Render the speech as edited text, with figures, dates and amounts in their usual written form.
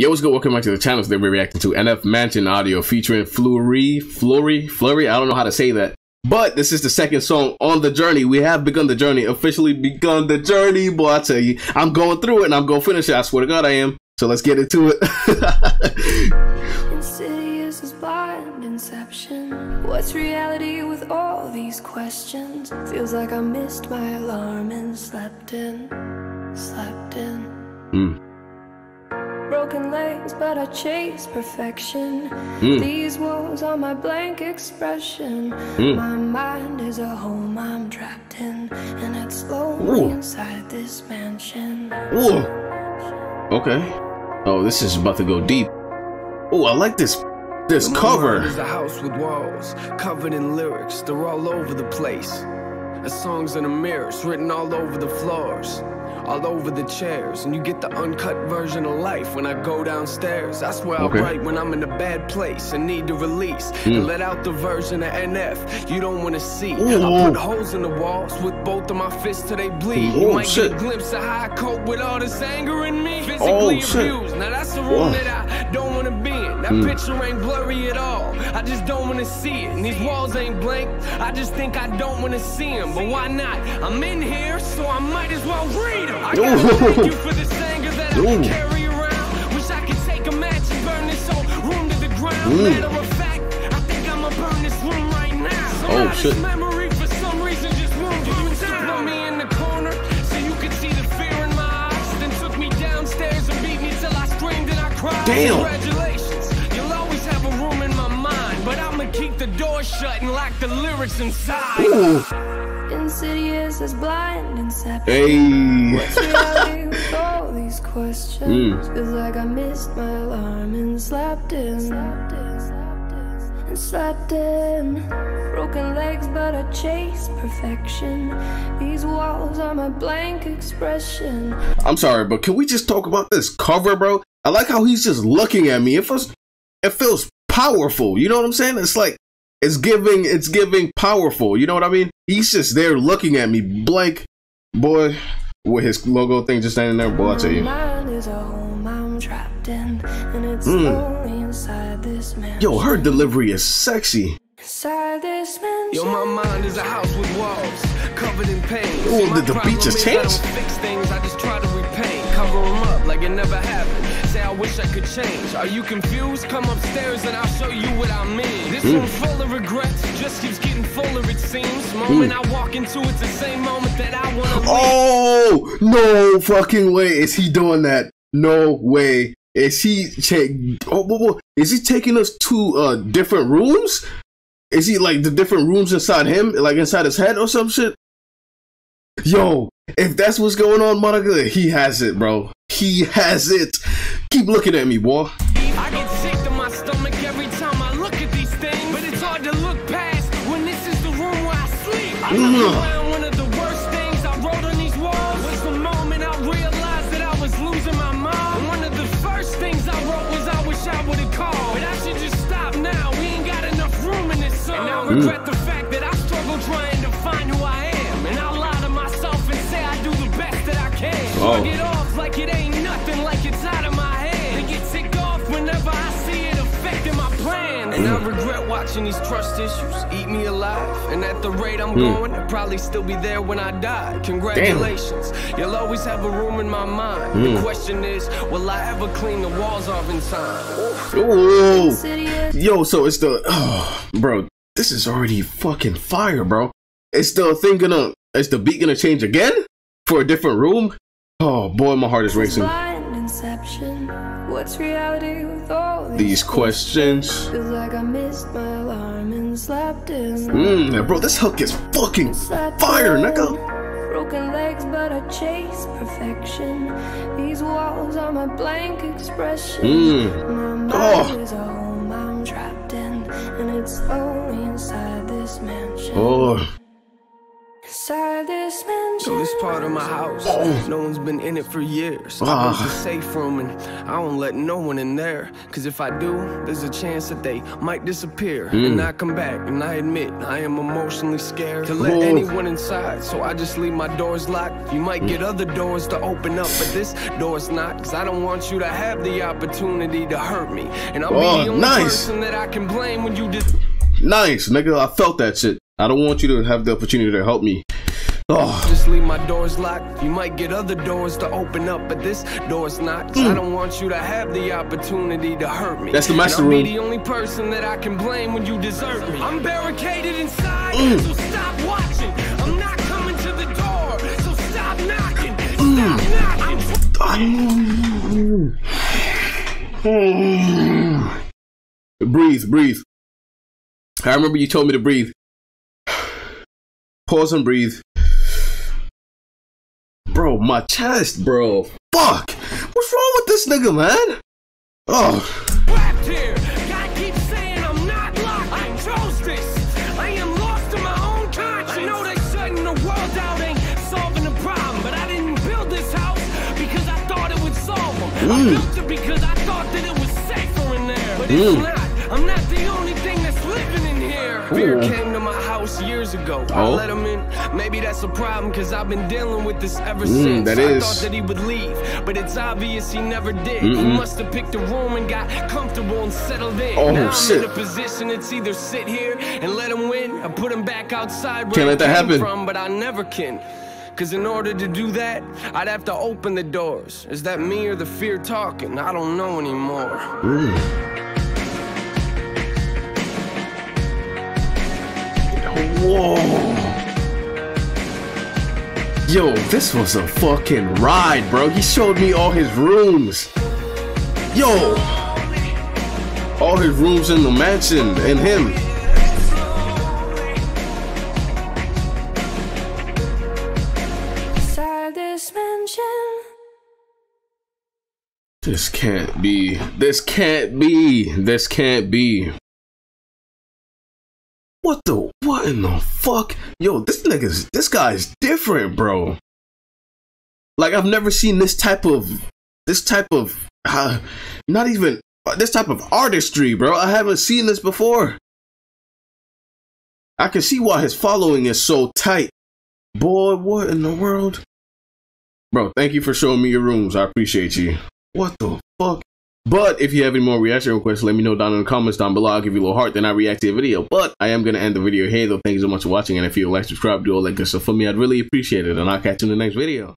Yo, what's good? Welcome back to the channel. Today we're reacting to NF Mansion audio featuring Fleurie. I don't know how to say that, but this is the second song on the journey. We have begun the journey, officially begun the journey, boy. I tell you, I'm going through it and I'm gonna finish it. I swear to God, I am. So let's get into it. Insidious is blind inception. What's reality with all these questions? Feels like I missed my alarm and slept in. Broken legs, but I chase perfection. These walls are my blank expression. My mind is a home I'm trapped in, and it's lonely inside this mansion. Ooh. Okay. Oh, this is about to go deep. Oh, I like this. This cover. Is a house with walls covered in lyrics. They're all over the place. The songs in the mirrors written all over the floors, all over the chairs, and you get the uncut version of life when I go downstairs. That's where I write when I'm in a bad place and need to release and let out the version of NF you don't want to see. I put holes in the walls with both of my fists till they bleed. You might get a glimpse of how I cope with all this anger in me. Physically abused. Now that's a room that I don't want to be in. That picture ain't blurry at all. I just don't want to see it. And these walls ain't blank. I just think I don't want to see them. But why not? I'm in here, so I might as well read. I gotta thank you for this anger that I can carry around. Wish I could take a match and burn this whole room to the ground. Matter of fact, I think I'm gonna burn this room right now. Somehow this memory for some reason just moved you down. Put me in the corner so you could see the fear in my eyes. Then took me downstairs and beat me till I screamed and I cried. Damn. Congratulations, you'll always have a room in my mind, but I'ma keep the door shut and lock the lyrics inside. Insidious is blind inception. What's reality with all these questions? Feels like I missed my alarm and slept in. Broken legs, but I chase perfection. These walls are my blank expression. I'm sorry, but can we just talk about this cover, bro? I like how he's just looking at me. It feels powerful. You know what I'm saying? It's like it's giving powerful. You know what I mean? He's just there looking at me, blank, boy, with his logo thing just standing there. Boy, I tell you. Yo, her delivery is sexy. Yo, my mind is a house with walls covered in pain. Oh, did the beat just change? I just try to repaint, cover them up like it never happened. Say I wish I could change. Are you confused? Come upstairs and I'll show you what I mean. This room full of regrets just keeps getting fuller, it seems. Moment I walk into it's the same moment that I want to. Oh, no fucking way is he doing that. No way. Is he taking us to different rooms? Is he like the different rooms inside him, like inside his head or some shit? Yo, if that's what's going on, Monica, he has it, bro. He has it. Keep looking at me, boy. I get sick to my stomach every time I look at these things, but it's hard to look past when this is the room where I sleep. I found one of the worst things I wrote on these walls was the moment I realized that I was losing my mind. One of the first things I wrote was I wish I would have called, but I should just stop now. We ain't got enough room in this song. And I regret the fact that I struggle trying to find who I am, and I lie to myself and say I do the best that I can. I get off like it ain't nothing, like it's out of my head. It gets sick off whenever I see it affecting my plan. And I regret watching these trust issues eat me alive. And at the rate I'm going, I'll probably still be there when I die. Congratulations, you'll always have a room in my mind. The question is, will I ever clean the walls off in time? Yo, so it's the bro, this is already fucking fire, bro. Is the beat gonna change again for a different room? Oh boy, my heart is racing. What's reality with all these questions? Feels like I missed my alarm and slept in. Bro, this hook is fucking fire, nigga. Broken legs, but I chase perfection. These walls are my blank expression. My mind is a home I'm trapped in, and it's lonely inside this mansion. Inside this mansion. this part of my house. No one's been in it for years. I built a safe room and I don't let no one in there, cause if I do, there's a chance that they might disappear and I come back, and I admit I am emotionally scared to let anyone inside, so I just leave my doors locked. You might get other doors to open up, but this door's not, cause I don't want you to have the opportunity to hurt me, and I'll be the only person that I can blame when you just nigga, I felt that shit. I don't want you to have the opportunity to help me. Just leave my doors locked. You might get other doors to open up, but this door's not. I don't want you to have the opportunity to hurt me. That's the master room. I'll be the only person that I can blame when you desert me. I'm barricaded inside, so stop watching. I'm not coming to the door, so stop knocking. Breathe, breathe. I remember you told me to breathe. Pause and breathe. Bro, my chest, bro. Fuck! What's wrong with this nigga, man? Trapped here. God keeps saying I'm not locked. I chose this. I am lost in my own conscience. I know that shutting the world out ain't solving the problem, but I didn't build this house because I thought it would solve them. I built it because I thought that it was safer in there, but it's not. I'm not the only thing that's living in here. Fear came to my house years ago. I let him in. Maybe that's a problem, cause I've been dealing with this ever since. I thought that he would leave, but it's obvious he never did. He must have picked a room and got comfortable and settled in. Now I'm in a position that's either sit here and let him win or put him back outside where he came from, but I never can, cause in order to do that, I'd have to open the doors. Is that me or the fear talking? I don't know anymore. Yo, this was a fucking ride, bro. He showed me all his rooms. Yo, all his rooms in the mansion and him. This can't be. This can't be. This can't be. What the, what in the fuck? Yo, this nigga's, this guy's different, bro. Like, I've never seen this type of, not even, this type of artistry, bro. I haven't seen this before. I can see why his following is so tight. Boy, what in the world? Bro, thank you for showing me your rooms. I appreciate you. What the fuck? But if you have any more reaction requests, let me know down in the comments down below. I'll give you a little heart, then I react to your video. But I am going to end the video here, though. Thank you so much for watching. And if you like, subscribe, do all that good stuff for me. I'd really appreciate it. And I'll catch you in the next video.